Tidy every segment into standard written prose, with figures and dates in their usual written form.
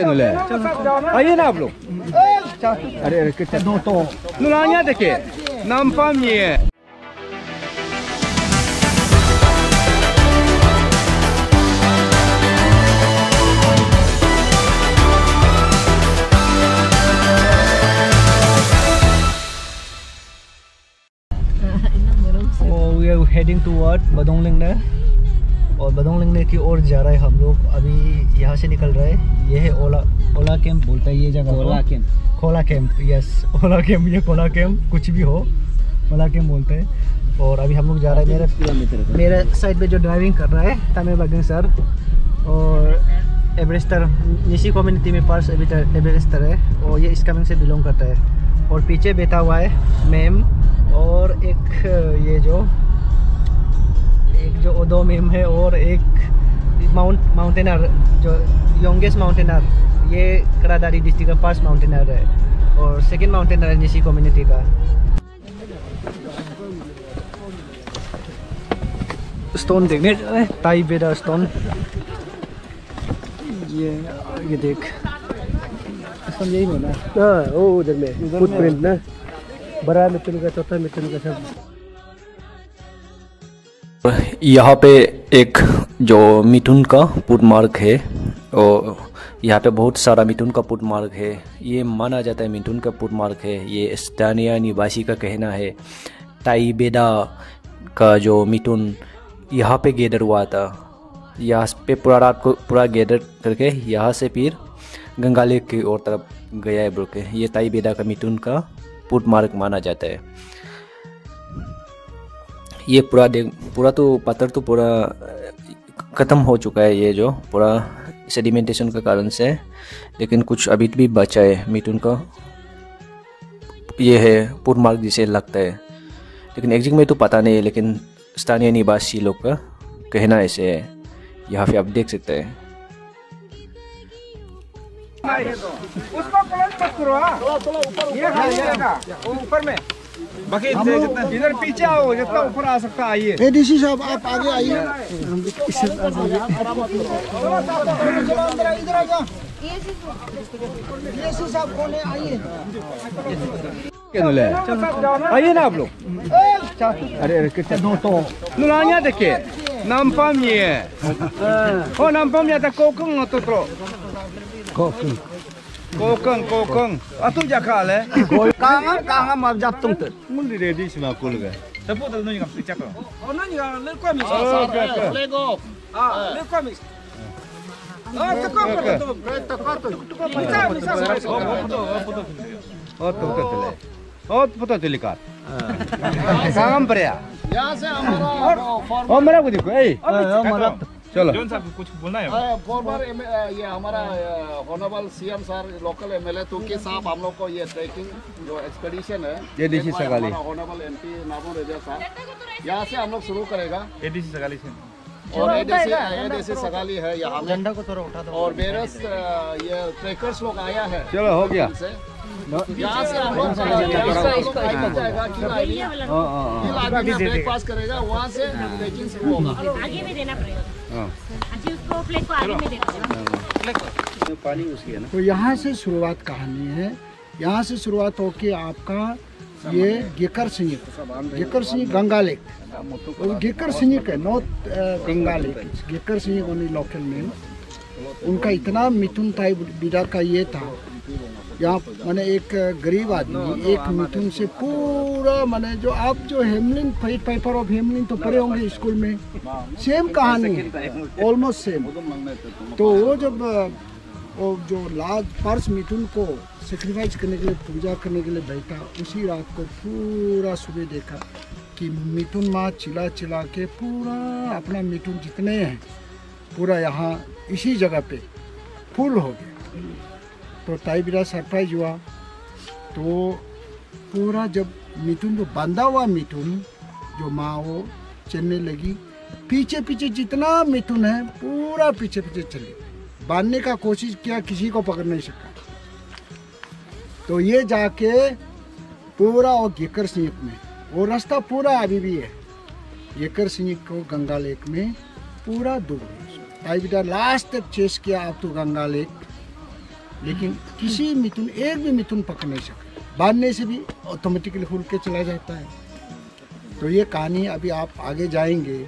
आइए ना आप लोग। अरे लुलानिया देखिए नाम पाम ये है। We are heading toward बदोंगलिंग और बदोंगलिंग की ओर जा रहे हैं हम लोग। अभी यहाँ से निकल रहे हैं। ये है ओला कैंप बोलता है ये जगह, ओला कैंप, खोला कैंप, यस ओला कैंप, ये खोला कैंप कुछ भी हो ओला कैंप बोलते हैं। और अभी हम लोग जा रहे हैं। मेरे साइड में जो ड्राइविंग कर रहा है तमिल बगन सर और एवरेस्टर, इसी कम्युनिटी में पर्स एवरेस्टर है और ये इस कम्युनिटी से बिलोंग करता है। और पीछे बैठा हुआ है मैम और एक ये जो दो मेम है और एक माउंटेनर जो यंगेस्ट माउंटेनर ये करादारी डिस्ट्रिक्ट का फर्स्ट माउंटेनर है और सेकंड माउंटेनर है इसी कम्युनिटी का। स्टोन देखने ताई बेड़ा स्टोन, ये देख स्टोन यही होना है। ओ उधर में फुटप्रिंट ना, बड़ा मिथुन का, चौथा मिथुन का सब। यहाँ पे एक जो मिथुन का पुटमार्ग है और यहाँ पे बहुत सारा मिथुन का पुटमार्ग है। ये माना जाता है मिथुन का पुटमार्ग है। ये स्थानीय निवासी का कहना है ताईबेडा का जो मिथुन यहाँ पे गैदर हुआ था। यहाँ पे पूरा रात को पूरा गैदर करके यहाँ से फिर गंगा लेक की ओर तरफ गया है बोल के। ये ताईबेडा का मिथुन का पुटमार्ग माना जाता है। ये पूरा पूरा तो पत्थर तो पूरा ख़त्म हो चुका है ये जो पूरा सेडिमेंटेशन का कारण से, लेकिन कुछ अभी भी बचा है मिथुन का। ये है पुटमार्ग जिसे लगता है, लेकिन एग्जैक्ट में तो पता नहीं है, लेकिन स्थानीय निवासी लोग का कहना ऐसे है। यहाँ पे आप देख सकते हैं। उसको ऊपर में बाकी इधर पीछे आओ, जितना ऊपर आ सकता आइए। एडीसी साहब आप आगे आइए। आइए ना आप लोग। अरे लुलानिया देखिए नाम पाम ये है। ओ नाम पाम ये था कोकंग तो कोकंग कोकंग कोकंग अतु जकाल है कांगा कांगा मब जब तुम मुंडी रेडी से माकूल गए तब वो तो नहीं कम पिचक हो और नहीं कम लेको मिस लेको आ लेको मिस आ तको तको मिसा मिसा ओ तो तले ओ पता तले कार कांगम परया यहां से हमारा ओ मेरा को देखो ए ओ मेरा चलो जोन साहब कुछ बोलना है। बहुत बार ये हमारा honourable CM sir local MLA तो के साहब हम लोग को ये ट्रैकिंग जो एक्सपेडिशन है ADC Sagalee honourable MP Nabam Rebia साहब यहाँ से हम लोग शुरू करेगा एडीसी सगाली से। और एडीसी सगाली है यहाँ झंडा को थोड़ा उठा दो और बेरस ये ट्रैकर्स लोग आया है। चलो हो गया यहाँ से हम लोग जाएगा ब्रेकफास्ट करेगा वहाँ से ट्रैकिंग शुरू होगा। आगे भी देना पड़ेगा उसको प्लेट को आगे में देखो पानी उसकी है ना। तो यहाँ से शुरुआत कहानी है। यहाँ से शुरुआत होके आपका ये गेकर सिंह गंगा लेक, गेकर सिंह के north Ganga lake, Gekar Sinyi only local name. उनका इतना मिथुन ताई बिडा का ये था। यहाँ मैंने एक गरीब आदमी एक मिथुन से पूरा मैंने जो आप जो Hamlin fight paper of Hamlin तो पढ़े होंगे स्कूल में, सेम कहानी है ऑलमोस्ट सेम। तो वो जब वो जो लास्ट पर्स मिथुन को सेक्रीफाइस करने के लिए पूजा करने के लिए बैठा, उसी रात को पूरा सुबह देखा कि मिथुन माँ चिल्ला चिल्ला के पूरा अपना मिथुन जितने हैं पूरा यहाँ इसी जगह पे फुल हो गया। तो ताई बिरा सरप्राइज हुआ। तो पूरा जब मिथुन जो बांधा हुआ मिथुन जो माँ वो चलने लगी, पीछे पीछे जितना मिथुन है पूरा पीछे पीछे चले, बांधने का कोशिश किया, किसी को पकड़ नहीं सका। तो ये जाके पूरा और गेकर सिंह में वो रास्ता पूरा अभी भी है। गेकर सिंह को गंगा लेक में पूरा दूर ताई बिरा लास्ट तक चेस किया। आप तो गंगा लेक लेकिन किसी मिथुन एक भी मिथुन पक नहीं सका, बांधने से भी ऑटोमेटिकली खुल के चला जाता है। तो ये कहानी अभी आप आगे जाएंगे,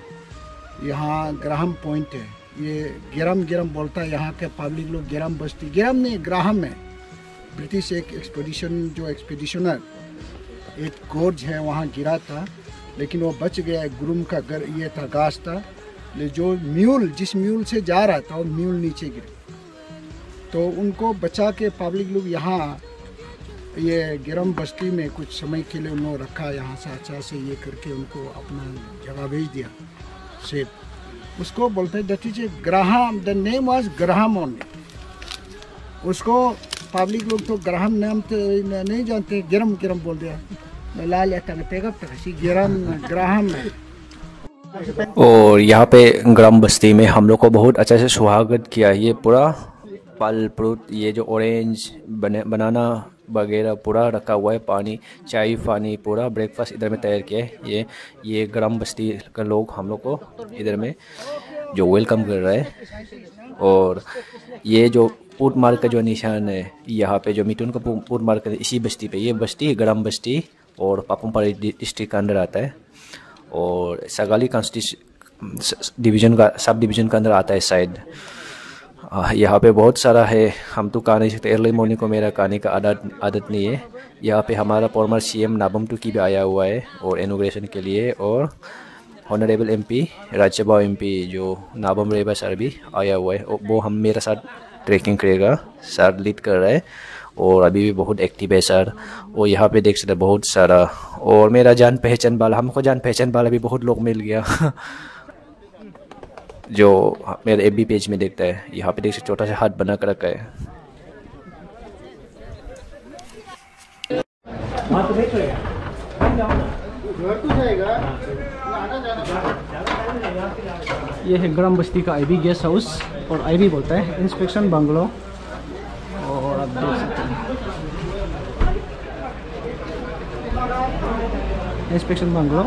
यहाँ ग्राहम पॉइंट है, ये गेराम गेराम बोलता है यहाँ के पब्लिक लोग, गेराम बस्ती, गेराम नहीं ग्राहम है। ब्रिटिश एक एक्सपेडिशन जो एक्सपेडिशनर एक गोर्ज है वहाँ गिरा था, लेकिन वो बच गया। गुरुम का घर ये था, घास था, ले जो म्यूल जिस म्यूल से जा रहा था वो म्यूल नीचे गिरा, तो उनको बचा के पब्लिक लोग यहाँ ये गरम बस्ती में कुछ समय के लिए उन्होंने रखा। यहाँ साचा से ये करके उनको अपना जगह भेज दिया सेफ। उसको बोलते हैं that is a Graham, the name was Graham only. उसको पब्लिक लोग तो ग्राहम नाम तो नहीं जानते, गरम गरम बोल दिया लाल पेगा गरम ग्राहम है। और यहाँ पे गरम बस्ती में हम लोग को बहुत अच्छे से स्वागत किया। ये पूरा फल फ्रूट, ये जो ऑरेंज बनाना वगैरह पूरा रखा हुआ है, पानी चाय पानी पूरा ब्रेकफास्ट इधर में तैयार किया है। ये गरम बस्ती का लोग हम लोग को इधर में जो वेलकम कर रहा है। और ये जो पूट मार्ग का जो निशान है, यहाँ पे जो मिथुन का पूट मार्ग है इसी बस्ती पे, ये बस्ती गरम बस्ती और पापुमपारे डिस्ट्रिक्ट का अंदर आता है और सगाली कांस्टिट्यूशन डिवीजन का सब डिवीज़न के अंदर आता है शायद। यहाँ पे बहुत सारा है, हम तो कह नहीं सकते। अर्ली मॉर्निंग को मेरा कहने का आदत नहीं है। यहाँ पे हमारा फॉर्मर सीएम नाबम टुकी भी आया हुआ है और इनोग्रेशन के लिए, और ऑनरेबल एमपी राज्यसभा एमपी जो नाबम रेबिया सर भी आया हुआ है। वो हम मेरे साथ ट्रैकिंग करेगा, सर लीड कर रहा है और अभी भी बहुत एक्टिव है सर। और यहाँ पे देख सकते बहुत सारा, और मेरा जान पहचान वाला, हमको जान पहचान वाला भी बहुत लोग मिल गया जो मेरे एफबी पेज में देखता है। यहाँ पे देख सकते छोटा सा हाथ बना कर रखा है। ये है गरम बस्ती का आईबी गेस्ट हाउस, और आईबी बोलता है इंस्पेक्शन बंगलो। और आप देख सकते हैं इंस्पेक्शन बंगलो,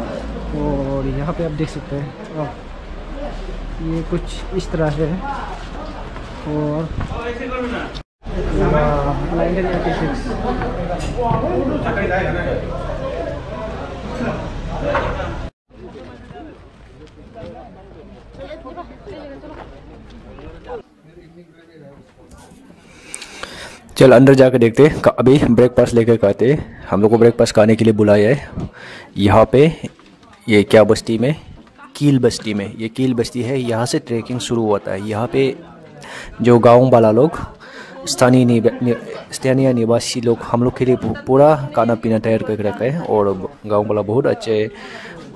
और यहाँ पे आप देख सकते हैं ये कुछ इस तरह से है। और 1986 चल अंदर जाकर देखते। अभी ब्रेकफास्ट लेकर खाते, हम लोग को ब्रेकफास्ट खाने के लिए बुलाया है यहाँ पे। ये क्या बस्ती में, कील बस्ती में, ये कील बस्ती है। यहाँ से ट्रैकिंग शुरू होता है। यहाँ पे जो गांव वाला लोग स्थानीय निवासी लोग हम लोग के लिए पूरा खाना पीना तैयार करके रखा है, और गाँव वाला बहुत अच्छे है।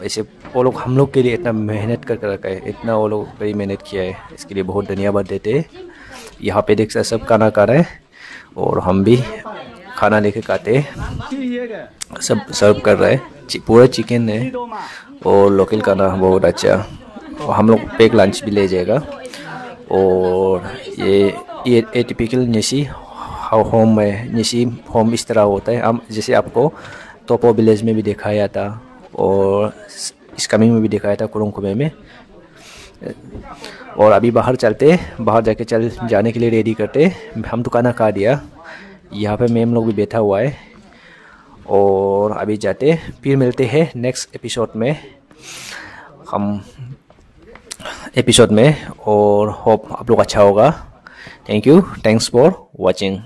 ऐसे वो लोग हम लोग के लिए इतना मेहनत करके रखा है, इतना वो लोग बड़ी मेहनत किया है, इसके लिए बहुत धन्यवाद देते हैं। यहाँ पे देख सकते सब खाना खा रहे हैं और हम भी खाना लेके खाते हैं। सब सर्व कर रहे हैं, पूरा चिकन है और लोकल खाना बहुत अच्छा। और हम लोग पैक लंच भी ले जाएगा। और ये टिपिकल निशी होम है। निशी होम इस तरह होता है, हम जैसे आपको टोपो विलेज में भी दिखाया था और इस कमिंग में भी दिखाया था, कुरुम कुंबे में। और अभी बाहर चलते हैं, बाहर जाके चल जाने के लिए रेडी करते। हम तो खाना खा दिया, यहाँ पे मैम लोग भी बैठा हुआ है। और अभी जाते, फिर मिलते हैं नेक्स्ट एपिसोड में और होप आप लोग अच्छा होगा। Thank you, thanks for watching.